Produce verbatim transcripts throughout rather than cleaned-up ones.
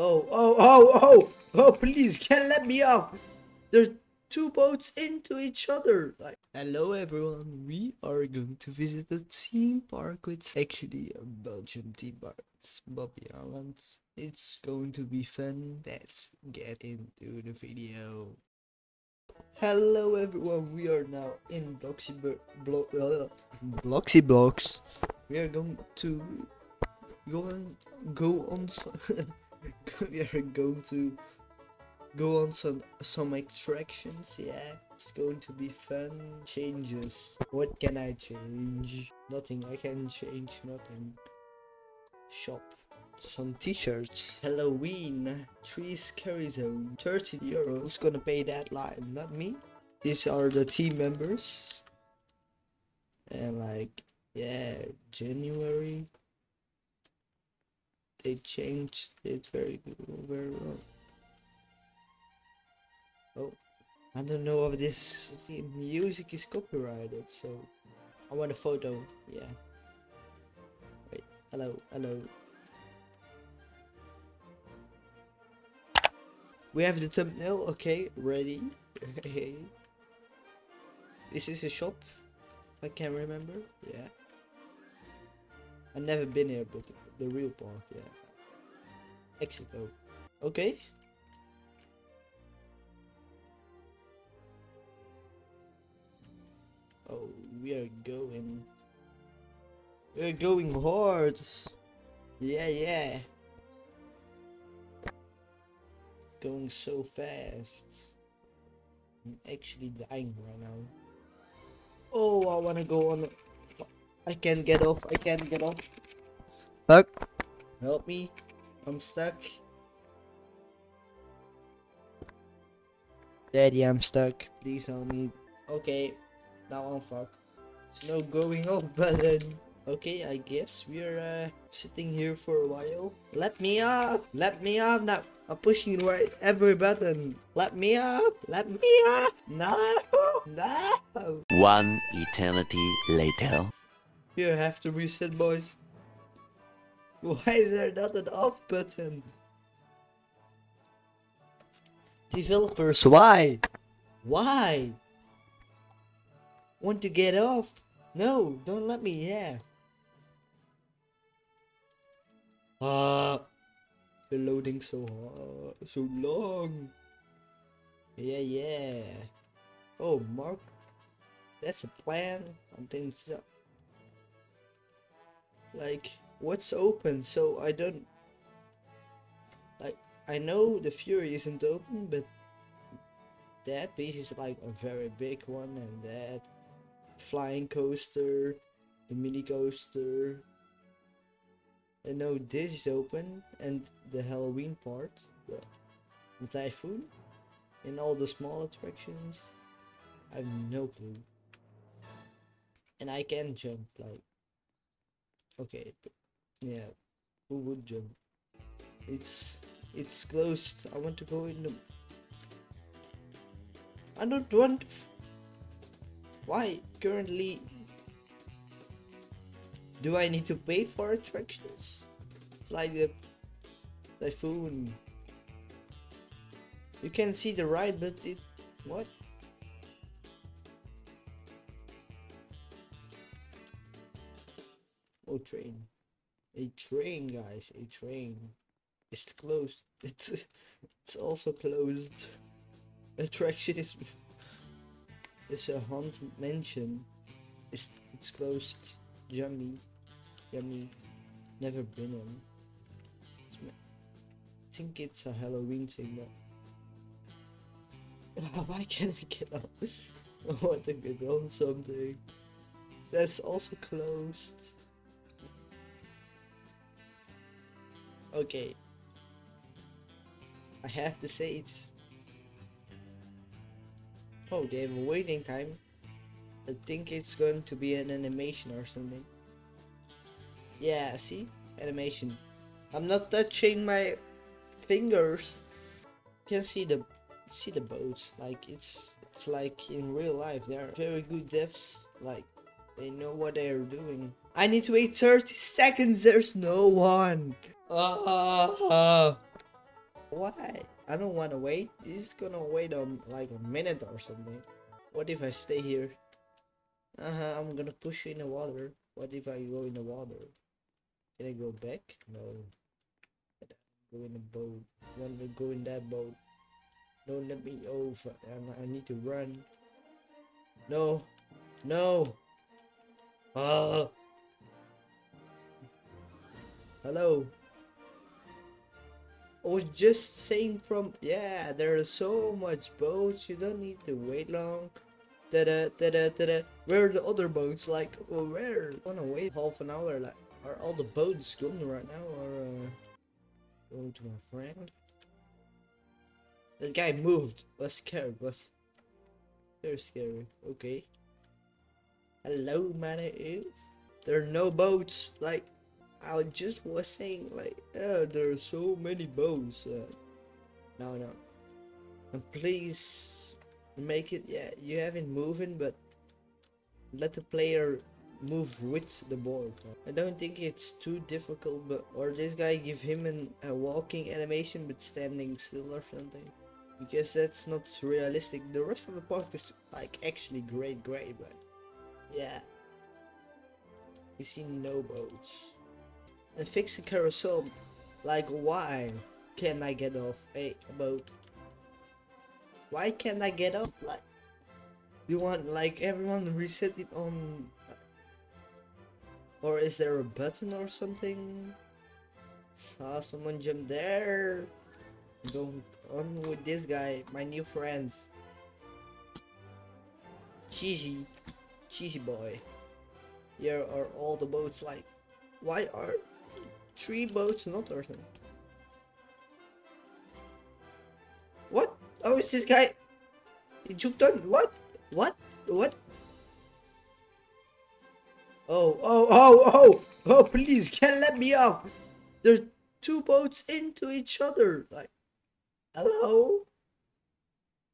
Oh, oh, oh, oh, oh, please can't let me off. There's two boats into each other. Like, hello everyone, we are going to visit a theme park. It's actually a Belgian theme park. It's Bobbejaanland. It's going to be fun. Let's get into the video. Hello everyone, we are now in Bloxy blo uh, Bloxy blocks. We are going to go on go on we are going to go on some some attractions. Yeah, it's going to be fun. Changes, what can I change? Nothing. I can change nothing. Shop some t-shirts. Halloween three scary zone, thirty euros. Who's gonna pay that line? Not me. These are the team members. And like, yeah, January they changed it very good, very well. Oh, I don't know if this music is copyrighted, so I want a photo. Yeah, wait, hello, hello. We have the thumbnail, okay, ready. This is a shop, I can't remember, yeah. I've never been here, but the, the real park, yeah. Exit though. Okay. Oh, we are going. We're going hard. Yeah, yeah. Going so fast. I'm actually dying right now. Oh, I wanna go on. I can't get off. I can't get off. Fuck. Help me. I'm stuck. Daddy, I'm stuck. Please help me. Okay. Now I'm fucked. There's no going off button. Okay, I guess we're uh, sitting here for a while. Let me up. Let me up now. I'm pushing right every button. Let me up! Let me up! No! No! One eternity later. You have to reset, boys. Why is there not an off button? Developers, why? Why? Want to get off? No, don't let me, yeah. Uh... They're loading so hard, so long. Yeah, yeah. Oh, Mark, that's a plan. I'm thinking so. Like, what's open? So I don't. Like, I know the Fury isn't open, but that piece is like a very big one, and that flying coaster, the mini coaster. And now this is open, and the Halloween part, the, the typhoon, and all the small attractions. I have no clue. And I can jump, like, okay, but yeah, who would jump? It's it's closed. I want to go in the. I don't want. To f Why currently? Do I need to pay for attractions? It's like the typhoon. You can see the ride, but it what? Oh, train! A train, guys! A train. It's closed. It's it's also closed. Attraction is it's a haunted mansion. It's it's closed. Yummy. Yummy. Never been on. I think it's a Halloween thing, but why can't I get out? I want to get on something. That's also closed. Okay. I have to say it's. Oh, they have a waiting time. I think it's going to be an animation or something. Yeah, see? Animation. I'm not touching my fingers. You can see the see the boats. Like it's it's like in real life. They're very good devs. Like they know what they're doing. I need to wait thirty seconds. There's no one. Uh, uh, Why? I don't want to wait. This is gonna wait um like a minute or something. What if I stay here? Uh-huh, I'm gonna push you in the water. What if I go in the water? Can I go back? No. Go in the boat. I want to go in that boat. Don't let me over. I, I need to run. No. No. Uh. Hello. I was just saying from yeah, there are so much boats. You don't need to wait long. Ta-da, ta-da, ta-da. Where are the other boats? Like, well, where? I wanna wait half an hour. Like, are all the boats gone right now? Or uh, going to my friend? That guy moved. Was scared. Was very scary. Okay. Hello, man. There are no boats. Like, I just was saying, like, oh, there are so many boats. Uh, no, no. And please make it, yeah, you have it moving, but let the player move with the board. I don't think it's too difficult, but or this guy give him an, a walking animation, but standing still or something. Because that's not realistic. The rest of the park is, like, actually great, great, but yeah. You see no boats. And fix the carousel. Like, why can't I get off a boat? Why can't I get off? Like, you want like everyone reset it on, or is there a button or something? Saw someone jump there. Going on with this guy, my new friends. Cheesy, cheesy boy. Here are all the boats. Like, why are three boats not or something? What? Oh, is this guy? He juked on. What? What? What? Oh, oh, oh, oh, oh, please can't let me off. There's two boats into each other. Like, hello?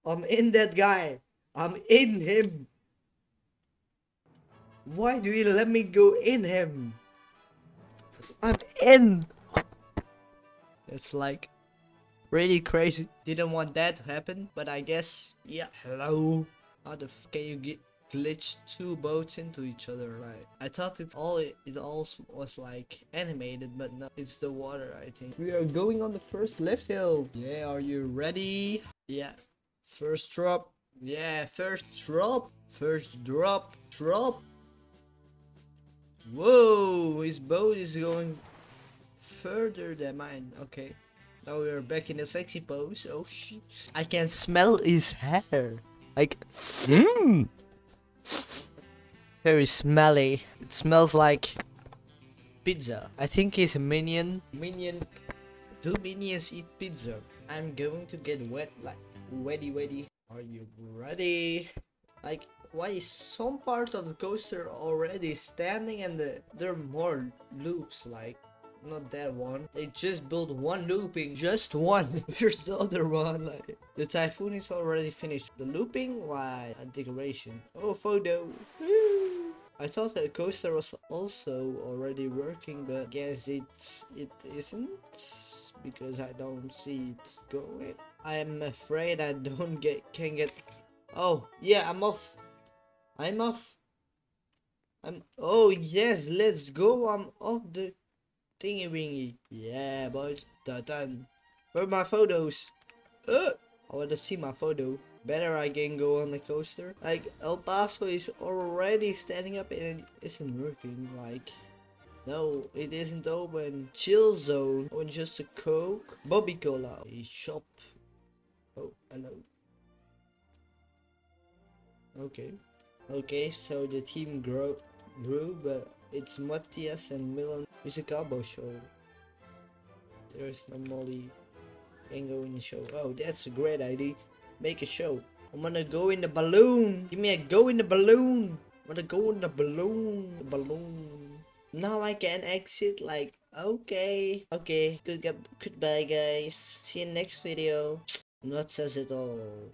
I'm in that guy. I'm in him. Why do you let me go in him? I'm in. It's like really crazy. Didn't want that to happen, but I guess yeah. Hello. How the f can you get glitch two boats into each other? Right. I thought it's all it all was like animated, but no, it's the water. I think we are going on the first lift hill. Yeah. Are you ready? Yeah. First drop. Yeah. First drop. First drop. Drop. Whoa, his boat is going further than mine. Okay, now we're back in the sexy pose. Oh shit, I can smell his hair. Like, mmm, very smelly. It smells like pizza. I think he's a minion. Minion, do minions eat pizza? I'm going to get wet, like, wetty wetty. Are you ready? Like, why is some part of the coaster already standing and the, there are more loops? Like, not that one. They just built one looping, just one. Here's the other one. Like, the typhoon is already finished. The looping, why? A decoration. Oh, photo. Woo. I thought the coaster was also already working, but I guess it's it isn't because I don't see it going. I am afraid I don't get can get. Oh yeah, I'm off. I'm off. I'm. Oh yes, let's go. I'm off the thingy wingy. Yeah, boys. Done. Where are my photos? Uh, I want to see my photo. Better I can go on the coaster. Like, El Paso is already standing up and it isn't working. Like, no, it isn't open. Chill zone. I want just a Coke. Bobby Cola. A shop. Oh, hello. Okay. Okay, so the team grow, grew, but it's Matthias and Milan. It's a combo show. There's no Molly. Can go in the show. Oh, that's a great idea. Make a show. I'm gonna go in the balloon. Give me a go in the balloon. I'm gonna go in the balloon. The balloon. Now I can exit. Like, okay. Okay. Good, goodbye, guys. See you next video. Not says it all.